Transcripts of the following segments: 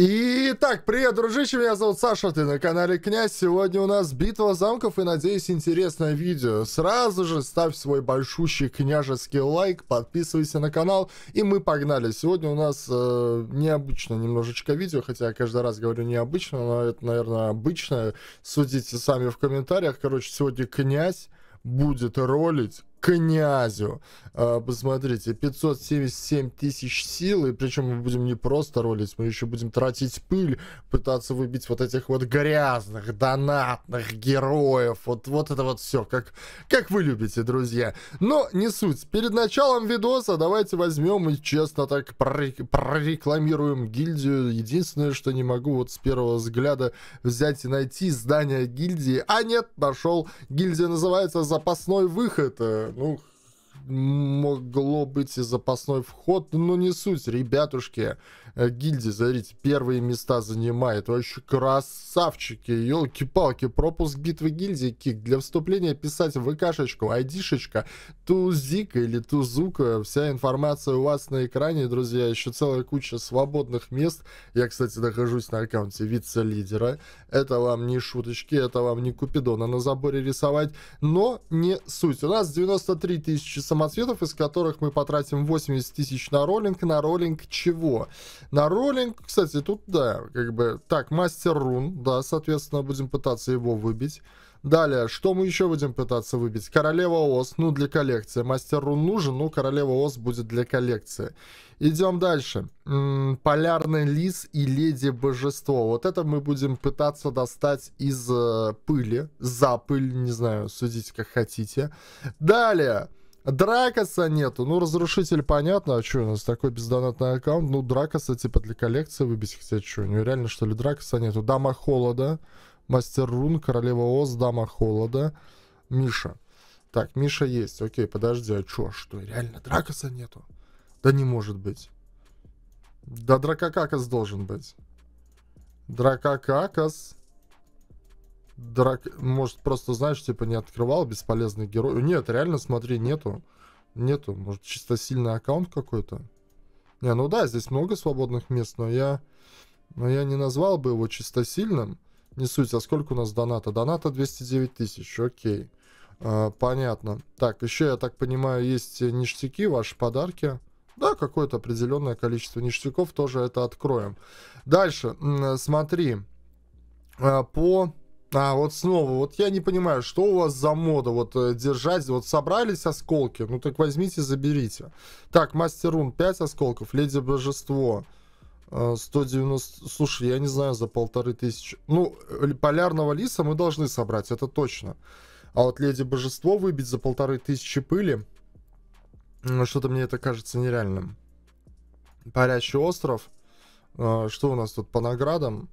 Итак, привет, дружище, меня зовут Саша, ты на канале Князь. Сегодня у нас битва замков и, надеюсь, интересное видео. Сразу же ставь свой большущий княжеский лайк, подписывайся на канал, и мы погнали. Сегодня у нас необычно немножечко видео, хотя я каждый раз говорю необычно, но это, наверное, обычное. Судите сами в комментариях. Короче, сегодня Князь будет ролить князю. Посмотрите, 577 тысяч сил, и причем мы будем не просто ролить, мы еще будем тратить пыль, пытаться выбить вот этих вот грязных, донатных героев, вот это вот все, как вы любите, друзья. Но не суть. Перед началом видоса давайте возьмем и честно так прорекламируем гильдию. Единственное, что не могу вот с первого взгляда взять и найти здание гильдии. А нет, нашел. Гильдия называется «Запасной выход». Ну, могло быть и запасной вход, но не суть, ребятушки. Гильдия, смотрите, первые места занимает. Вообще красавчики, елки-палки. Пропуск битвы гильдии, кик. Для вступления писать в ВКшечку, айдишечка, тузика или тузука. Вся информация у вас на экране, друзья. Еще целая куча свободных мест. Я, кстати, нахожусь на аккаунте вице-лидера. Это вам не шуточки, это вам не Купидона на заборе рисовать. Но не суть. У нас 93 тысячи самоцветов, из которых мы потратим 80 тысяч на роллинг. На роллинг чего? На роллинг, кстати, тут, да, как бы... Так, Мастер Рун, да, соответственно, будем пытаться его выбить. Далее, что мы еще будем пытаться выбить? Королева Ос, ну, для коллекции. Мастер Рун нужен, ну, Королева Ос будет для коллекции. Идем дальше. Полярный лис и Леди Божество. Вот это мы будем пытаться достать из пыли. За пыль, не знаю, судите, как хотите. Далее... Дракоса нету. Ну, разрушитель, понятно. А что у нас такой бездонатный аккаунт? Ну, Дракоса, типа, для коллекции выбить хотят. Что, нереально, что ли, Дракоса нету? Дама Холода. Мастер Рун, Королева Ос, Дама Холода. Миша. Так, Миша есть. Окей, подожди, а что, реально Дракоса нету? Да не может быть. Да Дракокакас должен быть. Дракокакас... Может, просто, знаешь, типа, не открывал, бесполезный герой. Нет, реально, смотри, нету. Нету. Может, чисто сильный аккаунт какой-то. Не, ну да, здесь много свободных мест, но я не назвал бы его чистосильным. Не суть, а сколько у нас доната? Доната 209 тысяч, окей. Понятно. Так, еще, я так понимаю, есть ништяки, ваши подарки. Да, какое-то определенное количество ништяков, тоже это откроем. Дальше, смотри. А, вот снова, вот я не понимаю, что у вас за мода, вот держать, вот собрались осколки, ну так возьмите, заберите. Так, Мастер Рун, 5 осколков, Леди Божество, 190, слушай, я не знаю, за 1500, ну, Полярного Лиса мы должны собрать, это точно. А вот Леди Божество выбить за 1500 пыли, что-то мне это кажется нереальным. Парящий остров, что у нас тут по наградам?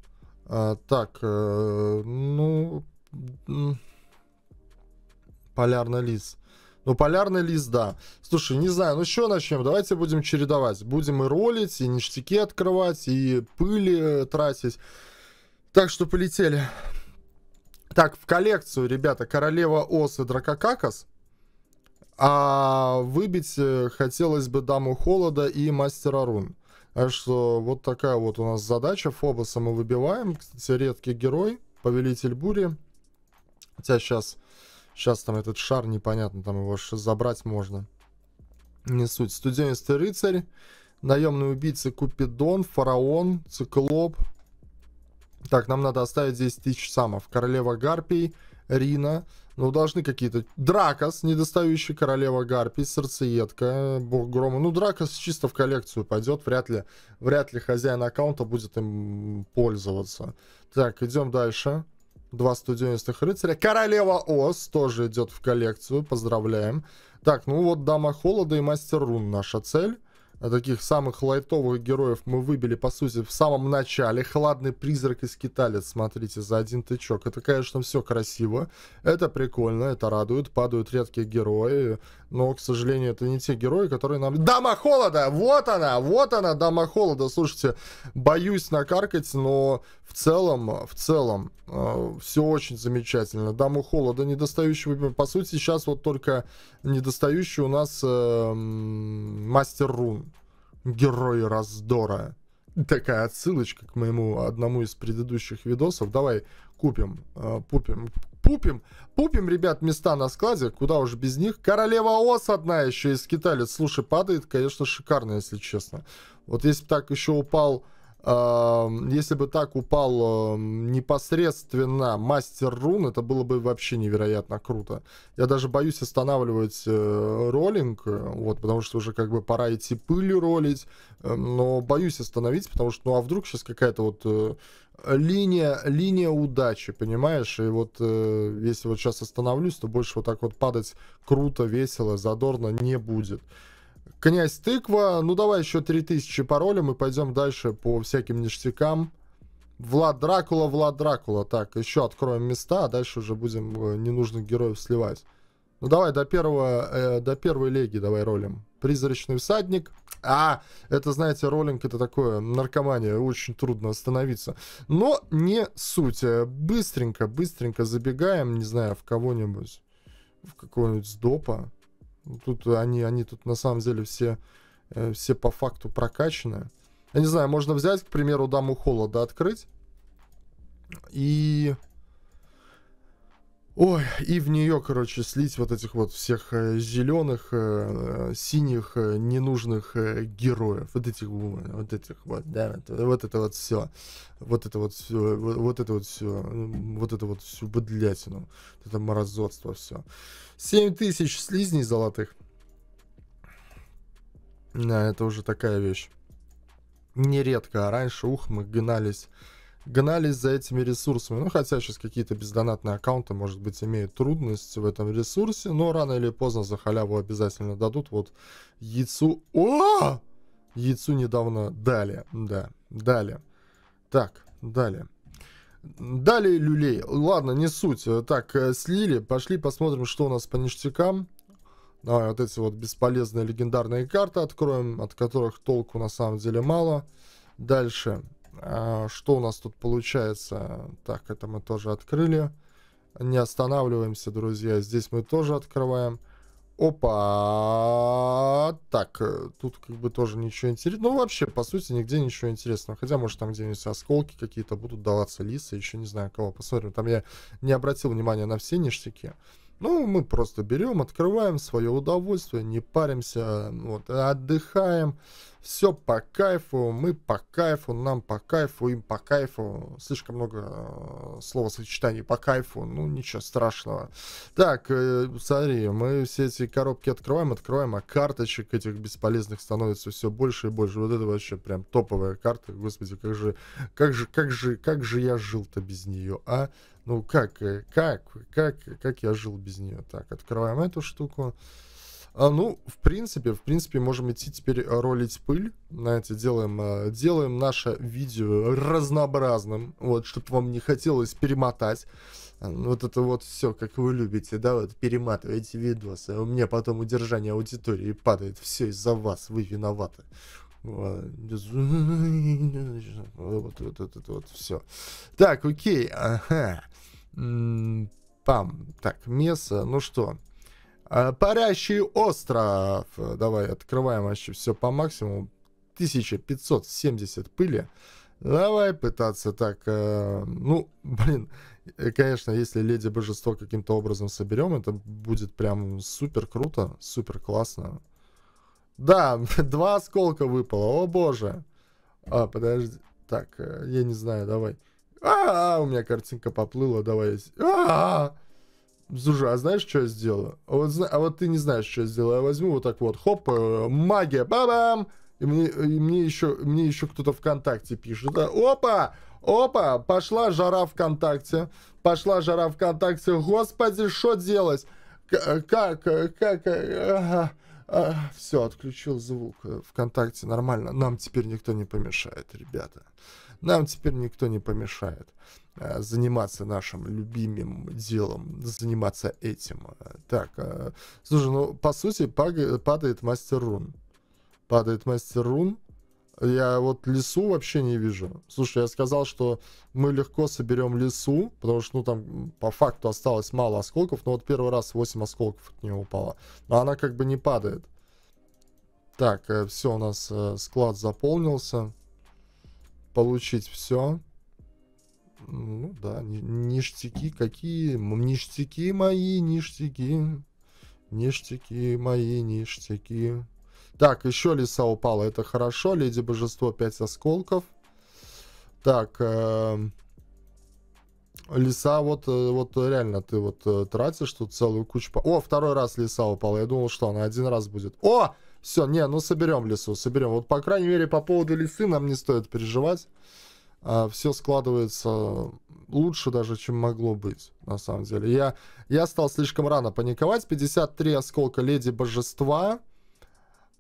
Так, ну, Полярный лис. Ну, Полярный лис, да. Слушай, не знаю, ну что начнем? Давайте будем чередовать. Будем и ролить, и ништяки открывать, и пыли тратить. Так что полетели. Так, в коллекцию, ребята, Королева Ос и Дракокакас. А выбить хотелось бы Даму Холода и Мастера Рун. Так что вот такая вот у нас задача. Фобоса мы выбиваем. Кстати, редкий герой. Повелитель бури. Хотя сейчас там этот шар, непонятно, там его забрать можно. Не суть. Студенческий рыцарь. Наемные убийцы, Купидон, Фараон, Циклоп. Так, нам надо оставить 10 тысяч самов. Королева Гарпий, Рина. Ну, должны какие-то... Дракос, недостающий, Королева Гарпий, Сердцеедка, Бог Грома. Ну, Дракос чисто в коллекцию пойдет. Вряд ли хозяин аккаунта будет им пользоваться. Так, идем дальше. 2 студенческих рыцаря. Королева Ос тоже идет в коллекцию. Поздравляем. Так, ну вот Дама Холода и Мастер Рун наша цель. Таких самых лайтовых героев мы выбили, по сути, в самом начале. Хладный призрак и скиталец, смотрите, за один тычок. Это, конечно, все красиво. Это прикольно, это радует. Падают редкие герои. Но, к сожалению, это не те герои, которые нам... Дама Холода! Вот она, Дама Холода. Слушайте, боюсь накаркать, но в целом, все очень замечательно. Даму Холода недостающую, по сути, сейчас вот только недостающий у нас Мастер Рун. Герои раздора. такая отсылочка к моему одному из предыдущих видосов. Давай купим, пупим, ребят, места на складе, куда уж без них. Королева Ос одна еще из скиталец. Слушай, падает, конечно, шикарно, если честно. Вот если бы так еще упал, непосредственно Мастер Рун, это было бы вообще невероятно круто. Я даже боюсь останавливать роллинг, вот, потому что уже как бы пора идти пылью ролить, но боюсь остановить, потому что, ну а вдруг сейчас какая-то вот линия удачи, понимаешь? И вот если вот сейчас остановлюсь, то больше вот так вот падать круто, весело, задорно не будет. Князь Тыква, ну давай еще 3000 паролем и пойдем дальше по всяким ништякам. Влад Дракула, так, еще откроем места, а дальше уже будем ненужных героев сливать. Ну давай до первой леги давай ролим. Призрачный всадник. А, это, знаете, роллинг, это такое, наркомания, очень трудно остановиться. Но не суть. Быстренько забегаем, не знаю, в кого-нибудь, в какого-нибудь сдопа. Тут они тут на самом деле все по факту прокачаны. Я не знаю, можно взять, к примеру, Даму Холода открыть. И... Ой, и в нее, короче, слить вот этих вот всех зеленых, синих, ненужных героев. Вот эту быдлятину. Вот это морозотство все. 7000 слизней золотых. Да, это уже такая вещь. Нередко, а раньше, ух, мы гнались за этими ресурсами. Ну, хотя сейчас какие-то бездонатные аккаунты, может быть, имеют трудности в этом ресурсе, но рано или поздно за халяву обязательно дадут. Вот яйцу... О! Яйцу недавно дали. Да, дали. Так, далее. Далее люлей. Ладно, не суть. Так, слили. Пошли посмотрим, что у нас по ништякам. Давай вот эти вот бесполезные легендарные карты откроем, от которых толку на самом деле мало. Дальше... Что у нас тут получается? Так, это мы тоже открыли. Не останавливаемся, друзья. Здесь мы тоже открываем. Опа! Так, тут как бы тоже ничего интересного. Ну, вообще, по сути, нигде ничего интересного. Хотя, может, там где-нибудь осколки какие-то будут даваться, лисы, еще не знаю кого. Посмотрим, там я не обратил внимания на все ништяки. Ну, мы просто берем, открываем свое удовольствие, не паримся, вот, отдыхаем. Все по кайфу, мы по кайфу, нам по кайфу, им по кайфу. Слишком много словосочетаний по кайфу, ну ничего страшного. Так, смотри, мы все эти коробки открываем, а карточек этих бесполезных становится все больше и больше. Вот это вообще прям топовая карта, господи, как же я жил-то без нее, а? Ну как я жил без нее? Так, открываем эту штуку. Ну, в принципе, можем идти теперь ролить пыль. Знаете, делаем наше видео разнообразным, вот, чтобы вам не хотелось перемотать. Вот это вот все, как вы любите, да, вот перематываете видосы. У меня потом удержание аудитории падает. Все из-за вас, вы виноваты. Вот все. Так, окей, ага. Пам, так, мясо, ну что... Парящий остров. Давай, открываем вообще все по максимуму. 1570 пыли. Давай пытаться так... ну, блин, конечно, если Леди Божество каким-то образом соберем, это будет прям супер круто, супер классно. Да, 2 осколка выпало, о боже. А, подожди. Так, я не знаю, давай. А, у меня картинка поплыла, давай. Слушай, а знаешь, что я сделаю? А вот ты не знаешь, что я сделаю. Я возьму вот так вот, хоп, магия, ба-бам! И мне еще кто-то ВКонтакте пишет. Да? Опа, пошла жара ВКонтакте. Господи, что делать? Все, отключил звук ВКонтакте, нормально. Нам теперь никто не помешает, ребята. Нам теперь никто не помешает заниматься нашим любимым делом, заниматься этим. Так, слушай, ну, по сути, падает Мастер Рун. Я вот лису вообще не вижу. Слушай, я сказал, что мы легко соберем лису, потому что, ну, там по факту осталось мало осколков, но вот первый раз 8 осколков от нее упало. Но она как бы не падает. Так, все, у нас склад заполнился. получить все. Ну да, ништяки какие. Ништяки мои, ништяки. Ништяки мои, ништяки. Так, еще лиса упала, это хорошо. Леди Божество 5 осколков. Так, лиса, вот реально ты вот тратишь тут целую кучу. О, второй раз лиса упала. Я думал, что она один раз будет. О, все, не, ну соберем лису, соберем. Вот, по крайней мере, по поводу лисы нам не стоит переживать. Все складывается лучше даже, чем могло быть, на самом деле. Я стал слишком рано паниковать. 53 осколка Леди Божества.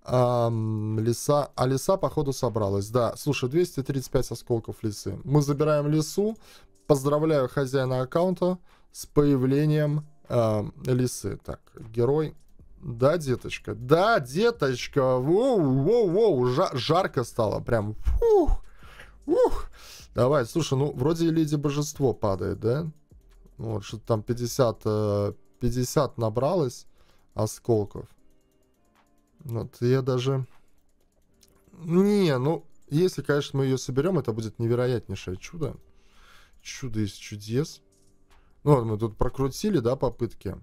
Лиса. А лиса, походу, собралась. Да, слушай, 235 осколков лисы. Мы забираем лису. Поздравляю хозяина аккаунта с появлением лисы. Так, герой. Да, деточка. Да, деточка. Воу-воу-воу. Жарко стало. Прям. Фух. Ух. Давай, слушай, ну, вроде Леди Божество падает, да? Вот, что-то там 50 набралось осколков. Вот, я даже... Не, ну, если, конечно, мы ее соберем, это будет невероятнейшее чудо. Чудо из чудес. Ну, вот мы тут прокрутили, да, попытки?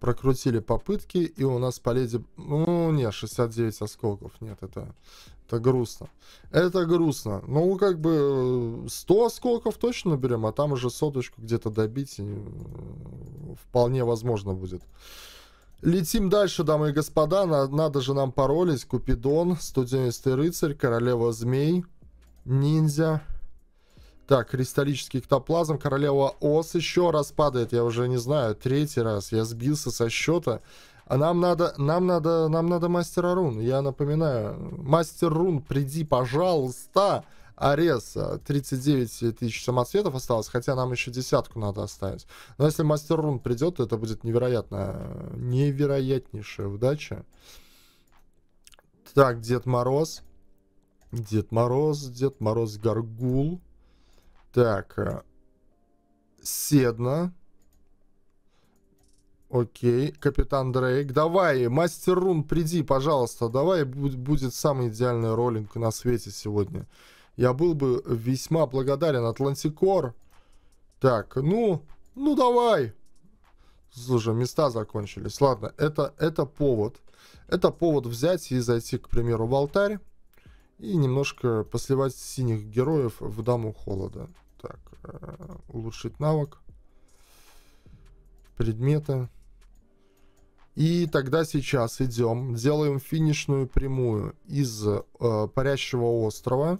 Прокрутили попытки, и у нас по леди... Ну, не, 69 осколков. Нет, это грустно. Это грустно. Ну, как бы 100 осколков точно наберем, а там уже соточку где-то добить вполне возможно будет. Летим дальше, дамы и господа. Надо же нам паролить. Купидон, Студенческий рыцарь, Королева змей, ниндзя. Так, кристаллический эктоплазм, Королева Ос еще раз падает, я уже не знаю, третий раз, я сбился со счета. А нам надо Мастера Рун, я напоминаю. Мастер Рун, приди, пожалуйста. Арес, 39 тысяч самоцветов осталось, хотя нам еще десятку надо оставить. Но если Мастер Рун придет, то это будет невероятно, невероятнейшая удача. Так, Дед Мороз. Дед Мороз, Дед Мороз, Гаргул. Так, Седна. Окей, Капитан Дрейк. Давай, Мастер Рун, приди, пожалуйста. Давай, будет самый идеальный роллинг на свете сегодня. Я был бы весьма благодарен. Атлантикор. Так, ну давай. Слушай, места закончились. Ладно, это повод. Это повод взять и зайти, к примеру, в алтарь. И немножко посливать синих героев в Даму Холода. Так, улучшить навык. Предметы. И тогда сейчас идем. Делаем финишную прямую из Парящего острова.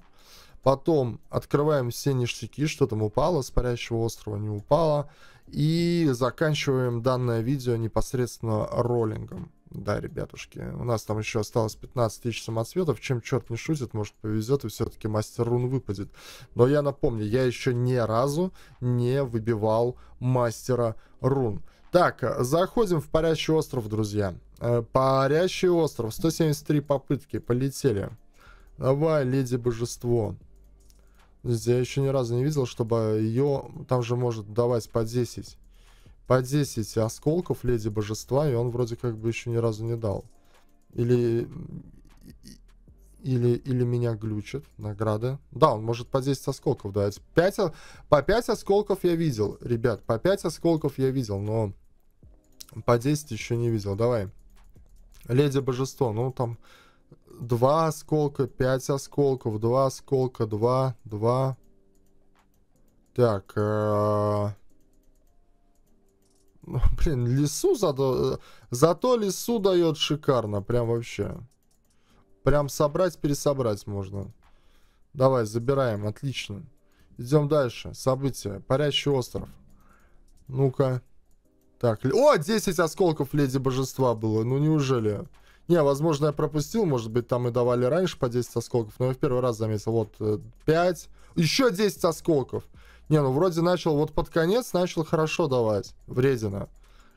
Потом открываем все ништяки, что там упало, с Парящего острова не упало. И заканчиваем данное видео непосредственно роллингом. Да, ребятушки, у нас там еще осталось 15 тысяч самоцветов. Чем черт не шутит, может повезет и все-таки Мастер Рун выпадет. Но я напомню, я еще ни разу не выбивал Мастера Рун. Так, заходим в Парящий остров, друзья. Парящий остров, 173 попытки, полетели. Давай, Леди Божество. Я еще ни разу не видел, чтобы ее... Там же может давать по 10. По 10 осколков Леди Божества, и он вроде как бы еще ни разу не дал. Или меня глючит награда. Да, он может по 10 осколков давать. По 5 осколков я видел, ребят. По 5 осколков я видел, но по 10 еще не видел. Давай. Леди Божество, ну там 2 осколка, 5 осколков, 2 осколка, 2, 2. Так, блин, лису зато лису дает шикарно. Прям вообще. Прям собрать, пересобрать можно. Давай, забираем. Отлично. Идем дальше. События. Парящий остров. Ну-ка. Так. О, 10 осколков Леди Божества было. Ну, неужели? Не, возможно, я пропустил. Может быть, там и давали раньше по 10 осколков. Но я в первый раз заметил. Вот 5. Еще 10 осколков. Не, ну вроде начал, вот под конец начал хорошо давать, вредина.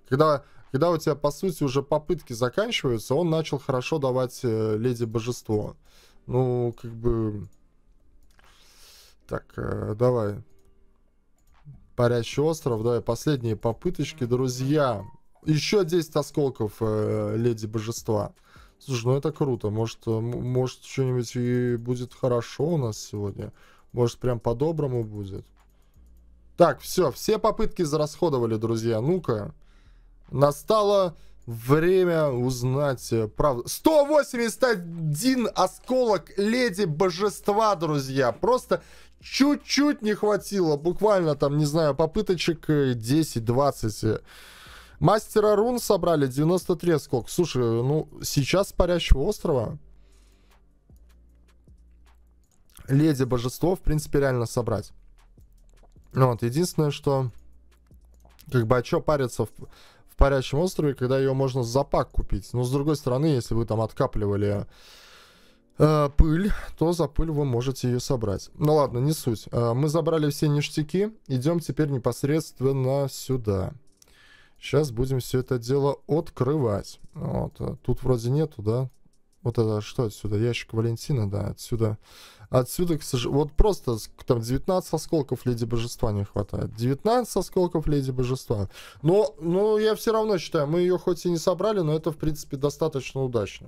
Когда у тебя, по сути, уже попытки заканчиваются, он начал хорошо давать Леди Божество. Ну, как бы... Так, давай. Парящий остров, давай, последние попыточки, друзья. Еще 10 осколков Леди Божества. Слушай, ну это круто. Может что-нибудь и будет хорошо у нас сегодня. Может, прям по-доброму будет. Так, все попытки зарасходовали, друзья. Ну-ка. Настало время узнать правду. 181 осколок Леди Божества, друзья. Просто чуть-чуть не хватило. Буквально там, не знаю, попыточек 10-20. Мастера Рун собрали 93 осколка. Слушай, ну сейчас с Парящего острова Леди Божество, в принципе, реально собрать. Вот, единственное, что как бы, а что париться в Парящем острове, когда ее можно за пак купить. Но с другой стороны, если вы там откапливали пыль, то за пыль вы можете ее собрать. Ну ладно, не суть. Мы забрали все ништяки. Идем теперь непосредственно сюда. Сейчас будем все это дело открывать. Вот. Тут вроде нету, да? Вот это что отсюда? Ящик Валентина, да, отсюда. Отсюда, к сожалению, вот просто там 19 осколков Леди Божества не хватает. 19 осколков Леди Божества. Но я все равно считаю, мы ее хоть и не собрали, но это, в принципе, достаточно удачно.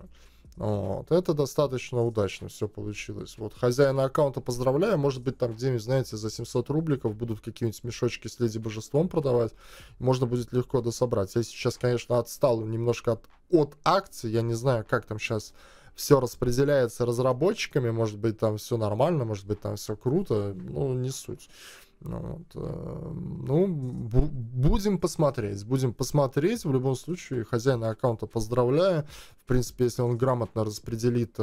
Вот, это достаточно удачно все получилось. Вот, хозяина аккаунта поздравляю. Может быть, там где-нибудь, знаете, за 700 рубликов будут какие-нибудь мешочки с Леди Божеством продавать. Можно будет легко дособрать. Я сейчас, конечно, отстал немножко от акций. Я не знаю, как там сейчас все распределяется разработчиками. Может быть, там все нормально, может быть, там все круто. Ну, не суть. Вот. Ну, будем посмотреть. В любом случае, хозяина аккаунта поздравляю. В принципе, если он грамотно распределит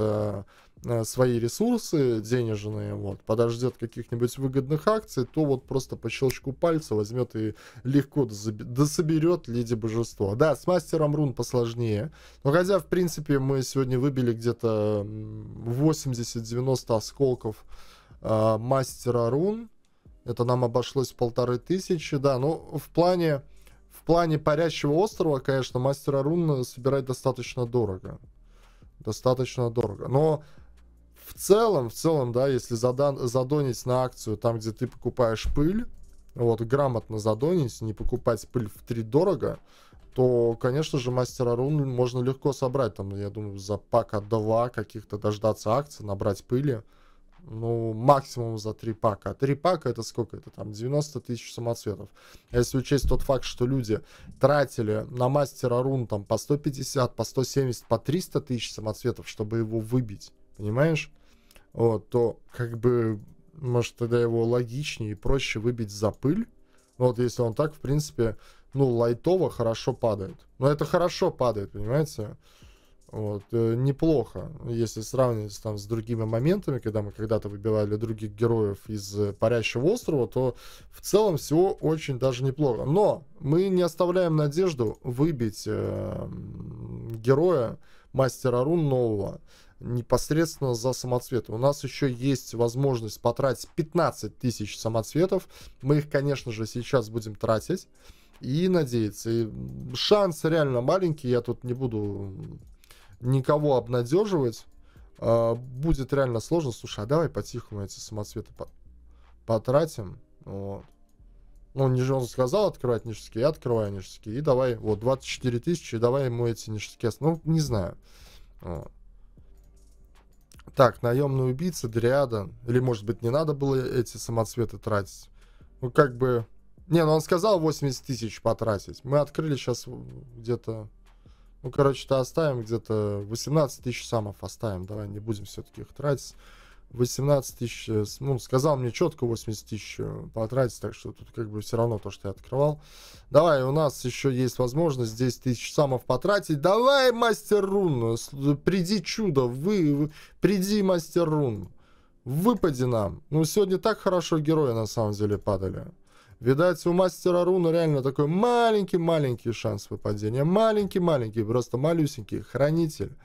свои ресурсы денежные, вот, подождет каких-нибудь выгодных акций, то вот просто по щелчку пальца возьмет и легко дособерет Леди Божество. Да, с Мастером Рун посложнее. Но хотя, в принципе, мы сегодня выбили где-то 80-90 осколков Мастера Рун. Это нам обошлось 1500, да. Но в плане Парящего острова, конечно, Мастера Рун собирать достаточно дорого. Достаточно дорого. Но в целом, да, если задонить на акцию там, где ты покупаешь пыль, вот, грамотно задонить, не покупать пыль втридорого, то, конечно же, Мастера Рун можно легко собрать. Там, я думаю, за пака 2 каких-то дождаться акций, набрать пыли. Ну, максимум за 3 пака. 3 пака это сколько? Это там 90 тысяч самоцветов. Если учесть тот факт, что люди тратили на Мастера Рун там по 150, по 170, по 300 тысяч самоцветов, чтобы его выбить, понимаешь? Вот, то как бы, может, тогда его логичнее и проще выбить за пыль. Вот если он так, в принципе, ну, лайтово хорошо падает. Но это хорошо падает, понимаете? Вот, неплохо, если сравнивать там с другими моментами, когда мы когда-то выбивали других героев из Парящего острова, то в целом всего очень даже неплохо. Но мы не оставляем надежду выбить героя Мастера Рун нового непосредственно за самоцветы. У нас еще есть возможность потратить 15 тысяч самоцветов. Мы их, конечно же, сейчас будем тратить и надеяться. И шанс реально маленький, я тут не буду никого обнадеживать. Будет реально сложно. Слушай, а давай по-тихому эти самоцветы потратим. Вот. Ну, он сказал открывать ништяки, я открываю ништяки. И давай, вот, 24 тысячи, и давай ему эти ништяки. Ну, не знаю. Вот. Так, наемные убийцы, дриада. Или, может быть, не надо было эти самоцветы тратить? Ну, как бы... Не, ну он сказал 80 тысяч потратить. Мы открыли сейчас где-то... Ну, короче-то оставим где-то 18 тысяч самов оставим. Давай не будем все-таки их тратить. 18 тысяч... Ну, сказал мне четко 80 тысяч потратить, так что тут как бы все равно то, что я открывал. Давай, у нас еще есть возможность 10 тысяч самов потратить. Давай, Мастер Рун, приди чудо, приди, Мастер Рун, выпади нам. Ну, сегодня так хорошо герои на самом деле падали. Видать, у Мастера Руна реально такой маленький-маленький шанс выпадения. Маленький-маленький, просто малюсенький. Хранитель.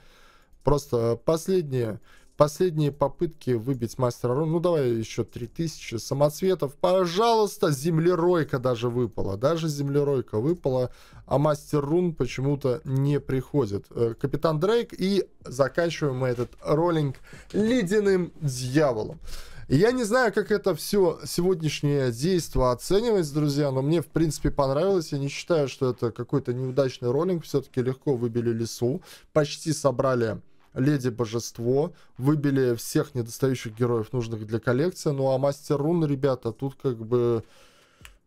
Просто последние попытки выбить Мастера Руна. Ну, давай еще 3000 самоцветов. Пожалуйста, землеройка даже выпала. Даже землеройка выпала, а Мастер Рун почему-то не приходит. Капитан Дрейк, и заканчиваем мы этот роллинг ледяным дьяволом. И я не знаю, как это все сегодняшнее действо оценивается, друзья, но мне, в принципе, понравилось. Я не считаю, что это какой-то неудачный роллинг. Все-таки легко выбили лису, почти собрали Леди Божество, выбили всех недостающих героев, нужных для коллекции. Ну, а Мастер Рун, ребята, тут как бы...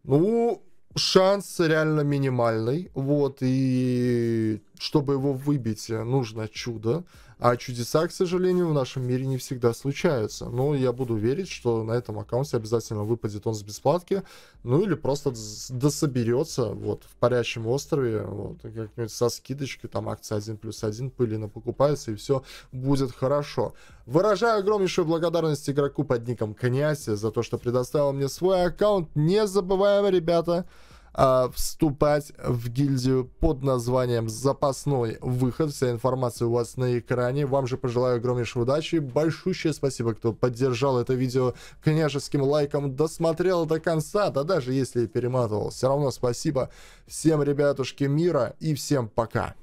Ну... Шанс реально минимальный, вот, и чтобы его выбить, нужно чудо, а чудеса, к сожалению, в нашем мире не всегда случаются, но я буду верить, что на этом аккаунте обязательно выпадет он с бесплатки, ну или просто дособерется, вот, в Парящем острове, вот, как-нибудь со скидочкой, там, акция 1+1, пыльно покупается, и все будет хорошо. Выражаю огромнейшую благодарность игроку под ником Князь за то, что предоставил мне свой аккаунт. Не забываем, ребята, вступать в гильдию под названием «Запасной выход». Вся информация у вас на экране. Вам же пожелаю огромнейшей удачи. Большущее спасибо, кто поддержал это видео княжеским лайком, досмотрел до конца, да даже если перематывал. Все равно спасибо всем, ребятушки, мира, и всем пока.